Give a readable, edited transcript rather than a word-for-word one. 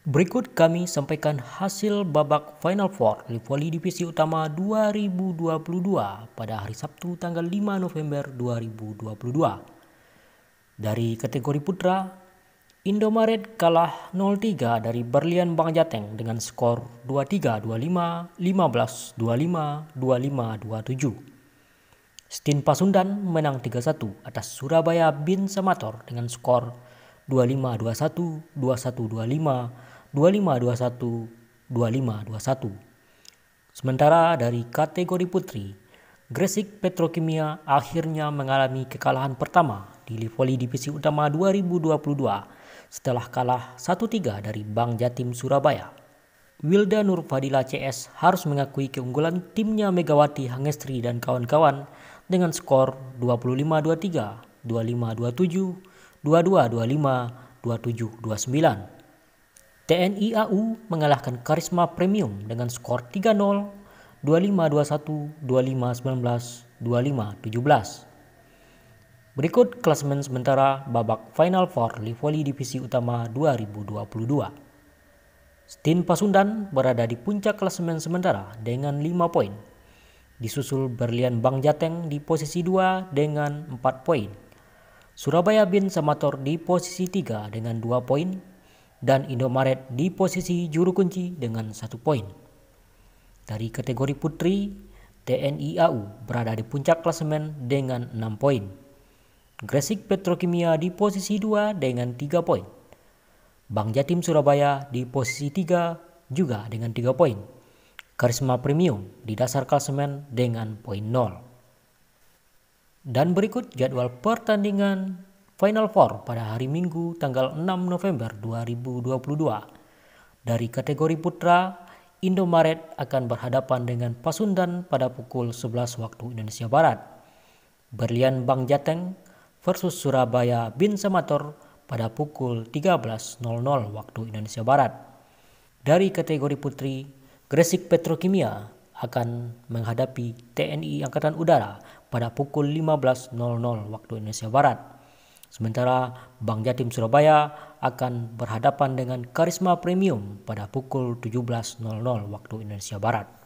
Berikut kami sampaikan hasil babak Final Four Livoli Divisi Utama 2022 pada hari Sabtu tanggal 5 November 2022. Dari kategori putra, Indomaret kalah 0-3 dari Berlian Bank Jateng dengan skor 23-25, 15-25, 25-27. STIN Pasundan menang 3-1 atas Surabaya Bin Samator dengan skor 25-21, 21-25, 25-21, 25-21. Sementara dari kategori putri, Gresik Petrokimia akhirnya mengalami kekalahan pertama di Livoli Divisi Utama 2022 setelah kalah 1-3 dari Bank Jatim Surabaya. Wilda Nur Fadila CS harus mengakui keunggulan timnya Megawati Hangestri dan kawan-kawan dengan skor 25-23, 25-27, 22-25, 27-29. TNI AU mengalahkan Karisma Premium dengan skor 3-0, 25-21, 25-19, 25-17. Berikut klasemen sementara babak Final Four Livoli Divisi Utama 2022. STIN Pasundan berada di puncak klasemen sementara dengan 5 poin. Disusul Berlian Bank Jateng di posisi 2 dengan 4 poin. Surabaya Bin Samator di posisi 3 dengan 2 poin. Dan Indomaret di posisi juru kunci dengan 1 poin. Dari kategori putri, TNI AU berada di puncak klasemen dengan 6 poin. Gresik Petrokimia di posisi 2 dengan 3 poin. Bank Jatim Surabaya di posisi 3 juga dengan 3 poin. Karisma Premium di dasar klasemen dengan poin 0. Dan berikut jadwal pertandingan Final Four pada hari Minggu tanggal 6 November 2022. Dari kategori putra, Indomaret akan berhadapan dengan Pasundan pada pukul 11 waktu Indonesia Barat. Berlian Bank Jateng versus Surabaya Bin Samator pada pukul 13.00 waktu Indonesia Barat. Dari kategori putri, Gresik Petrokimia akan menghadapi TNI Angkatan Udara pada pukul 15.00 waktu Indonesia Barat. Sementara Bank Jatim Surabaya akan berhadapan dengan Karisma Premium pada pukul 17.00 waktu Indonesia Barat.